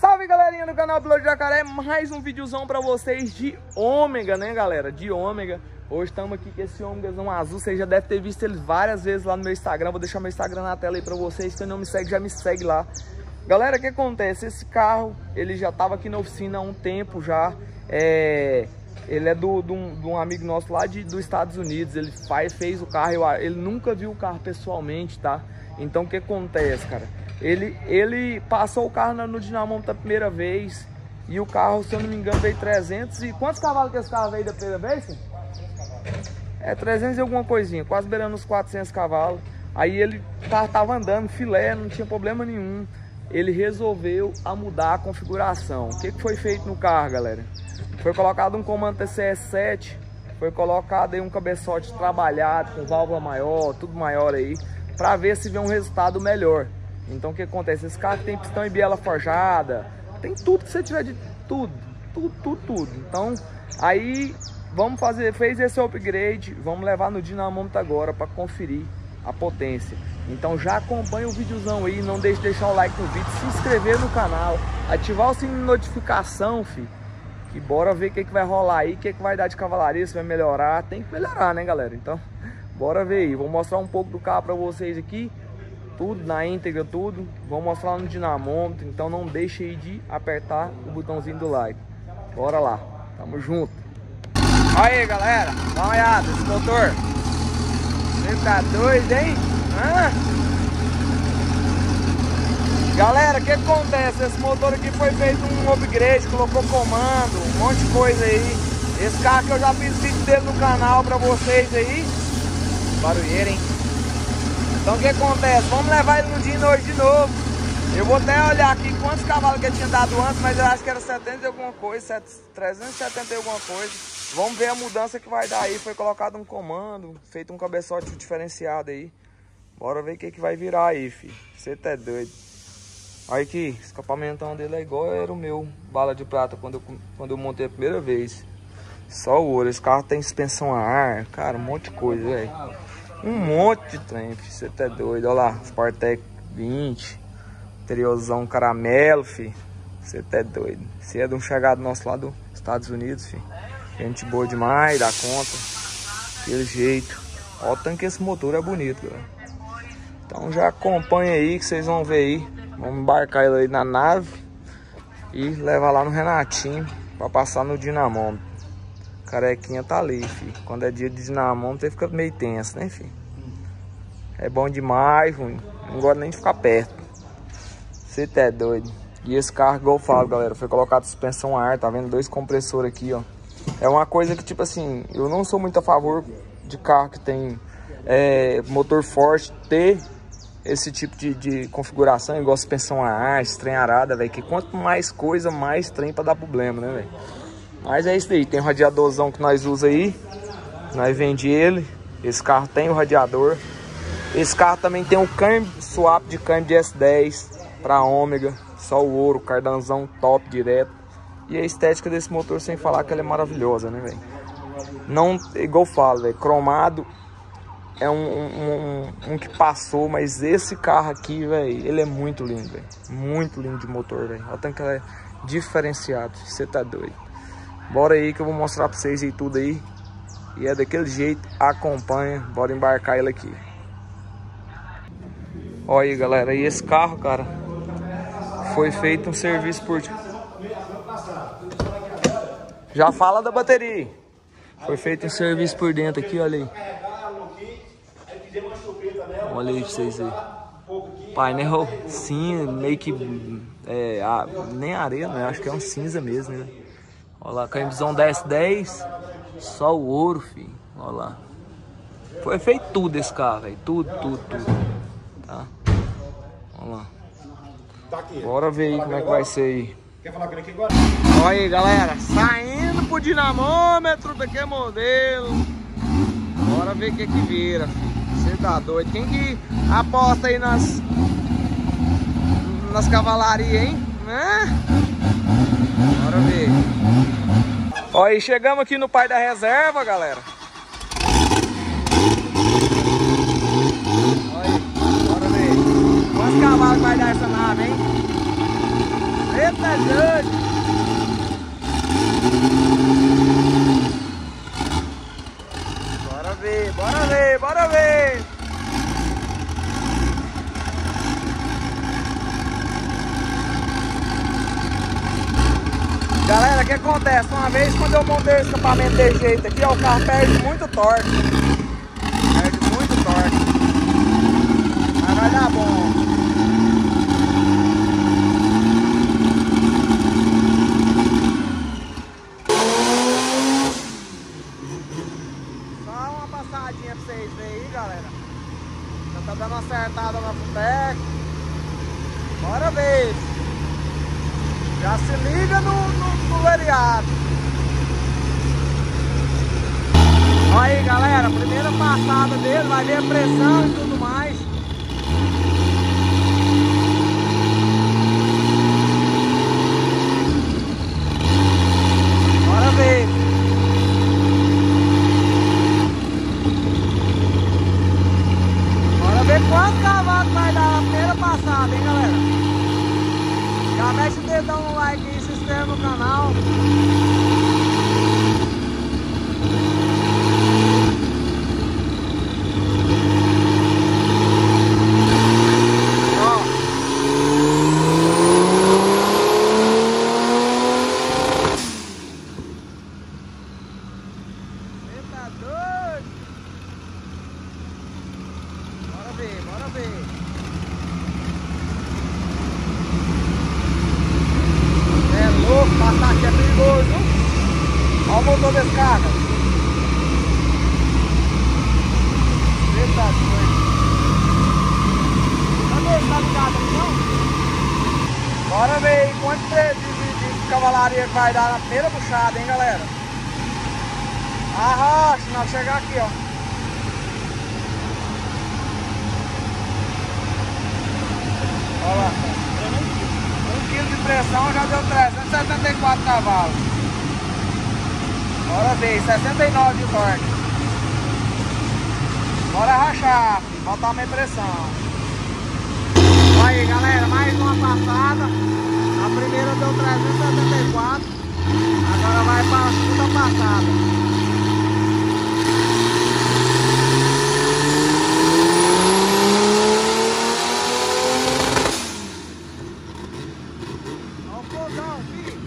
Salve, galerinha do canal Piloto Jacaré, mais um videozão pra vocês de Ômega, né, galera? De Ômega. Hoje estamos aqui com esse Ômegazão azul, vocês já devem ter visto ele várias vezes lá no meu Instagram. Vou deixar meu Instagram na tela aí pra vocês, quem não me segue já me segue lá. Galera, o que acontece? Esse carro, ele já tava aqui na oficina há um tempo já, ele é de um amigo nosso lá dos Estados Unidos. Ele fez o carro, ele nunca viu o carro pessoalmente, tá? Então o que acontece, cara? Ele passou o carro no dinamômetro da primeira vez. E o carro, se eu não me engano, veio 300 e... Quantos cavalos que esse carro veio da primeira vez? 400 cavalos. É, 300 e alguma coisinha, quase beirando os 400 cavalos. Aí o carro tava andando filé, não tinha problema nenhum. Ele resolveu mudar a configuração. O que foi feito no carro, galera? Foi colocado um comando TCS7, foi colocado aí um cabeçote trabalhado, com válvula maior, tudo maior aí, para ver se vê um resultado melhor. Então o que acontece? Esse carro tem pistão e biela forjada, tem tudo que você tiver de tudo. Então aí vamos fazer, fez esse upgrade, vamos levar no dinamômetro agora para conferir a potência. Então já acompanha o videozão aí, não deixe de deixar o like no vídeo, se inscrever no canal, ativar o sininho de notificação, filho. Que bora ver o que vai rolar aí, o que vai dar de cavalaria, se vai melhorar. Tem que melhorar, né, galera? Então bora ver aí, vou mostrar um pouco do carro para vocês aqui. Tudo na íntegra, tudo. Vou mostrar no dinamômetro, então não deixe aí de apertar o botãozinho do like. Bora lá, tamo junto. Aí, galera, dá uma olhada esse motor. Você tá doido, hein? Hã? Galera, o que acontece? Esse motor aqui foi feito um upgrade, colocou comando, um monte de coisa aí. Esse carro que eu já fiz vídeo dele no canal pra vocês aí. Barulheira, hein? Então o que acontece? Vamos levar ele no dia hoje de novo. Eu vou até olhar aqui quantos cavalos que ele tinha dado antes, mas eu acho que era 70 e alguma coisa, 370 e alguma coisa. Vamos ver a mudança que vai dar aí. Foi colocado um comando, feito um cabeçote diferenciado aí. Bora ver o que vai virar aí, filho. Você tá doido. Olha aqui, o escapamentão dele é igual era o meu bala de prata quando eu montei a primeira vez. Só o ouro. Esse carro tem suspensão a ar, cara, um monte de coisa, velho. Um monte de trem, filho. Você tá doido. Olha lá, Sportec 20, interiozão caramelo, filho. Você tá doido. Você é de um chegado nosso lá dos Estados Unidos, filho. Gente boa demais, dá conta. Aquele jeito. Olha o tanto que esse motor é bonito, galera. Então já acompanha aí que vocês vão ver aí. Vamos embarcar ele aí na nave e levar lá no Renatinho pra passar no dinamômetro. Carequinha tá ali, filho. Quando é dia de dinamômetro, você fica meio tenso, né, filho? É bom demais, ruim. Não gosto nem de ficar perto. Você tá é doido. E esse carro, igual eu falo, galera, foi colocado suspensão a ar, tá vendo? Dois compressores aqui, ó. É uma coisa que, tipo assim, eu não sou muito a favor de carro que tem motor forte ter esse tipo de configuração, igual suspensão a ar, trem arada, velho. Que quanto mais coisa, mais trem pra dar problema, né, velho? Mas é isso daí, tem um radiadorzão que nós usa aí. Nós vende ele. Esse carro tem o radiador. Esse carro também tem um câmbio, swap de câmbio de S10 para Ômega. Só o ouro, cardanzão top direto. E a estética desse motor, sem falar que ela é maravilhosa, né, velho? Não, igual eu falo, velho, cromado é um que passou, mas esse carro aqui, velho, ele é muito lindo, velho. Muito lindo de motor, velho. Olha o tanto que ela é diferenciado. Você tá doido. Bora aí que eu vou mostrar pra vocês aí tudo aí. E é daquele jeito, acompanha. Bora embarcar ele aqui. Olha aí, galera, e esse carro, cara, foi feito um serviço por... Já fala da bateria. Foi feito um serviço por dentro aqui, olha aí. Olha aí pra vocês aí. Painel cinza, meio que... nem areia, né? Acho que é um cinza mesmo, né? Olha lá, cambizão da S10, só o ouro, filho. Olha lá. Foi feito tudo esse carro, velho. Tudo. Tá? Olha lá. Bora ver aí como é que vai ser aí. Quer falar com ele aqui agora? Olha aí, galera. Saindo pro dinamômetro daquele modelo. Bora ver o que vira, filho. Você tá doido. Quem que aposta aí nas cavalarias, hein? Bora ver. Ó, e chegamos aqui no pai da reserva, galera. Olha aí, bora ver. Quantos cavalos vai dar essa nave, hein? representante. Bora ver, bora ver, bora ver. Galera, o que acontece? Uma vez quando eu montei o escapamento desse jeito aqui, ó, o carro perde muito torque. Perde muito torque. Mas vai dar bom. Só uma passadinha pra vocês verem aí, galera. Já tá dando uma acertada na Sportec. Bora ver. Já se liga no variado. Olha aí, galera, primeira passada dele, vai ver a pressão e tudo mais. Bora ver. Bora ver quanto cavalos vai dar na primeira passada, hein, galera. Já mexe o dedão no like e se inscreve no canal. Bora ver aí quanto de cavalaria que vai dar na primeira puxada, hein, galera. Arrocha, nós vamos chegar aqui, ó. Olha lá. 1 kg de pressão já deu 374 cavalos. Bora ver, 69 de torque. Bora rachar, botar minha pressão. Aí, galera, mais uma passada. A primeira deu 374. Agora vai para a segunda passada. Olha o fogão, filho.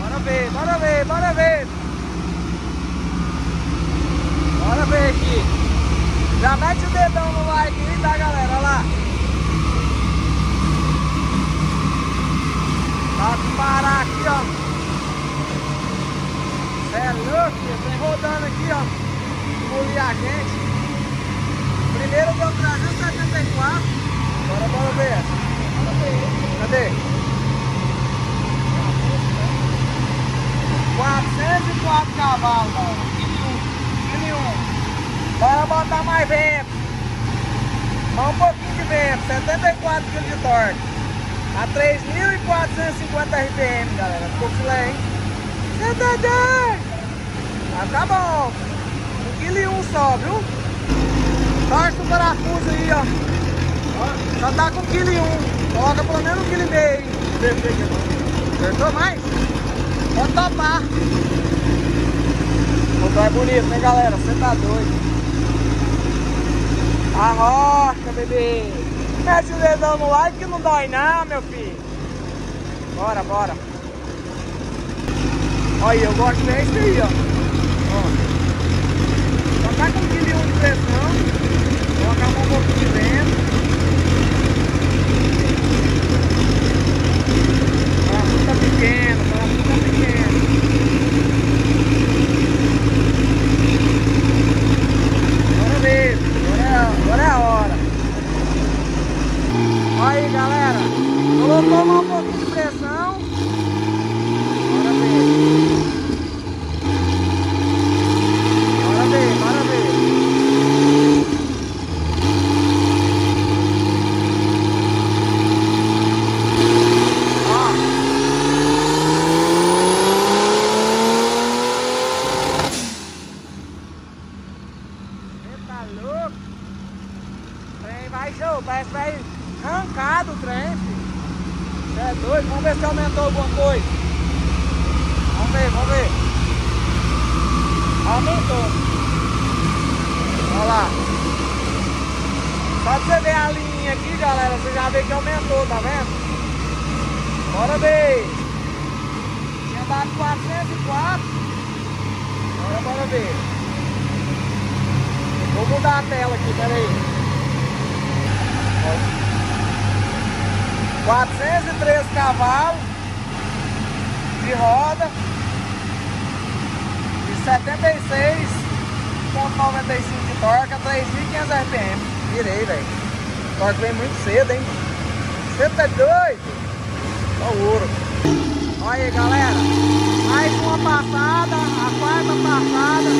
Bora ver, bora ver, bora ver. Bora ver aqui. Já mete o dedão no like aí, tá, galera? Olha lá. Dá pra parar aqui, ó. Cê é louco, vem rodando aqui, ó. Engolir a gente. Primeiro deu 374. Bora, bora ver. Cadê? 404 cavalos, ó. Bora botar mais vento. Mais um pouquinho de vento. 74 kg de torque. A 3.450 RPM, galera. Ficou filé, hein? 110. Mas tá bom. 1,1 kg só, viu? Torce o parafuso aí, ó. Já tá com 1,1 kg. Coloca pelo menos 1,5 kg. Acertou mais? Pode topar. O motor é bonito, né, galera? Você tá doido. Arrocha, bebê. Mete o dedão no like que não dói não, meu filho. Bora, bora. Olha, eu gosto desse aí, ó. Ó. Só tá com 1,1 kg de pressão. Colocar um pouquinho de vento. Parafuso tá pequeno, parafuso tá pequeno. Bora ver. Agora é a hora. Olha aí, galera. Colocou mais um pouquinho de pressão. Bora ver. Bora ver, bora Baixou, parece que vai arrancar do trem, filho. É doido, vamos ver se aumentou alguma coisa. Vamos ver, vamos ver. Aumentou. Olha lá. Só pra você ver a linha aqui, galera, você já vê que aumentou, tá vendo? Bora ver. Tinha dado 404. Agora bora ver. Vou mudar a tela aqui, peraí. 413 cavalos de roda e 76,95 de torque a 3.500 RPM. Virei, velho. O torque vem muito cedo, hein? Você tá doido? Só ouro. Olha aí, galera. Mais uma passada, a quarta passada.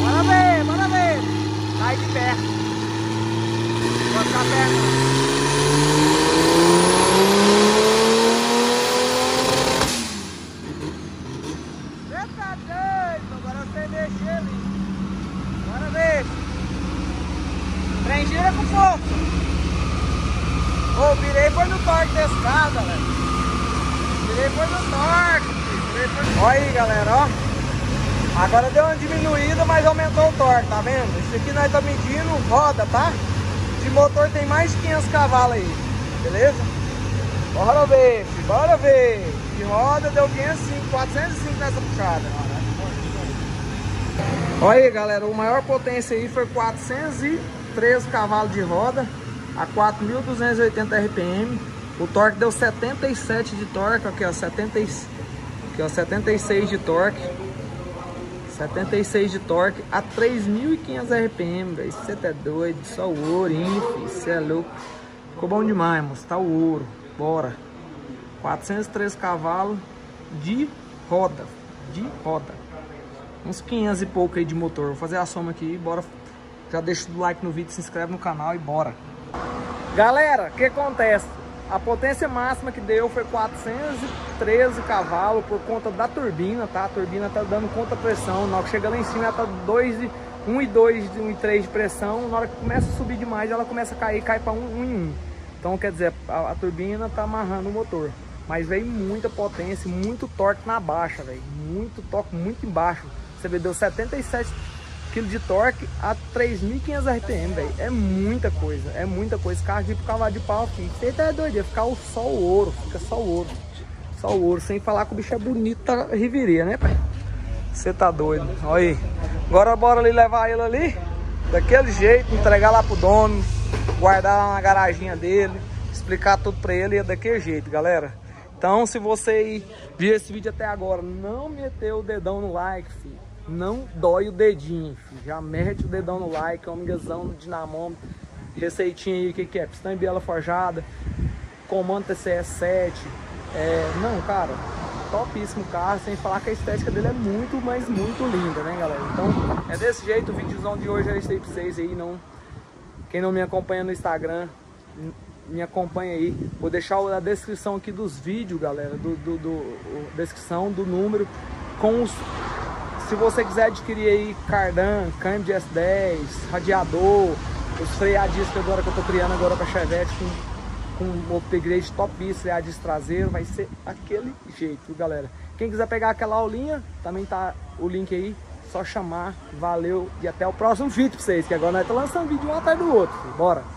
Bora ver, bora ver. Sai de perto. Vou ficar perto. Você tá doido? Agora você mexer ali. Bora ver. Trem gira com força. Oh, virei foi no torque desse carro, galera. Virei foi no torque. Olha aí, galera, ó. Agora deu uma diminuída, mas aumentou o torque, tá vendo? Isso aqui nós estamos medindo roda, tá? De motor tem mais de 500 cavalos aí, beleza? Bora ver, filho, bora ver. De roda deu 505, 405 nessa puxada. Olha aí, galera, o maior potência aí foi 413 cavalos de roda a 4.280 RPM. O torque deu 77 de torque, aqui ó, 76 de torque. 76 de torque a 3.500 RPM, velho. Você tá doido, só o ouro, hein, filho? Você é louco. Ficou bom demais, moço. Tá o ouro. Bora. 403 cavalos de roda. De roda. Uns 500 e pouco aí de motor. Vou fazer a soma aqui, bora. Já deixa o like no vídeo, se inscreve no canal e bora. Galera, o que acontece? A potência máxima que deu foi 413 cavalos por conta da turbina, tá? A turbina tá dando conta pressão. Na hora que chega lá em cima, ela tá 1,2 e 1,3 de pressão. Na hora que começa a subir demais, ela começa a cair, cai para 1,1. Então, quer dizer, a turbina tá amarrando o motor. Mas veio muita potência, muito torque na baixa, velho. Muito torque, muito embaixo. Você vê, deu 77 kg de torque a 3.500 RPM, velho. É muita coisa, é muita coisa. Carro de cavalo de pau, filho. Você tá doido, ia ficar só o ouro, fica só o ouro. Só o ouro, sem falar que o bicho é bonito, tá, riveria, né, pai? Você tá doido, olha aí. Agora bora ali levar ele ali, daquele jeito, entregar lá pro dono, guardar lá na garaginha dele, explicar tudo pra ele, é daquele jeito, galera. Então, se você viu esse vídeo até agora, não meteu o dedão no like, filho. Não dói o dedinho, filho. Já mete o dedão no like, ômegazão no dinamômetro, receitinha aí, o que que é? Pistão e biela forjada, comando TCS7, não, cara, topíssimo carro, sem falar que a estética dele é muito, mas muito linda, né, galera? Então, é desse jeito, o videozão de hoje é esse aí pra vocês aí, não... Quem não me acompanha no Instagram, me acompanha aí. Vou deixar a descrição aqui dos vídeos, galera, descrição do número, com os... Se você quiser adquirir aí cardan, câmbio de S10, radiador, os freadiscos que agora que eu tô criando agora com a Chevette, com um upgrade topíssimo, freadisco traseiro, vai ser aquele jeito, galera. Quem quiser pegar aquela aulinha, também tá o link aí, só chamar, valeu e até o próximo vídeo pra vocês, que agora nós estamos lançando vídeo um atrás do outro, bora!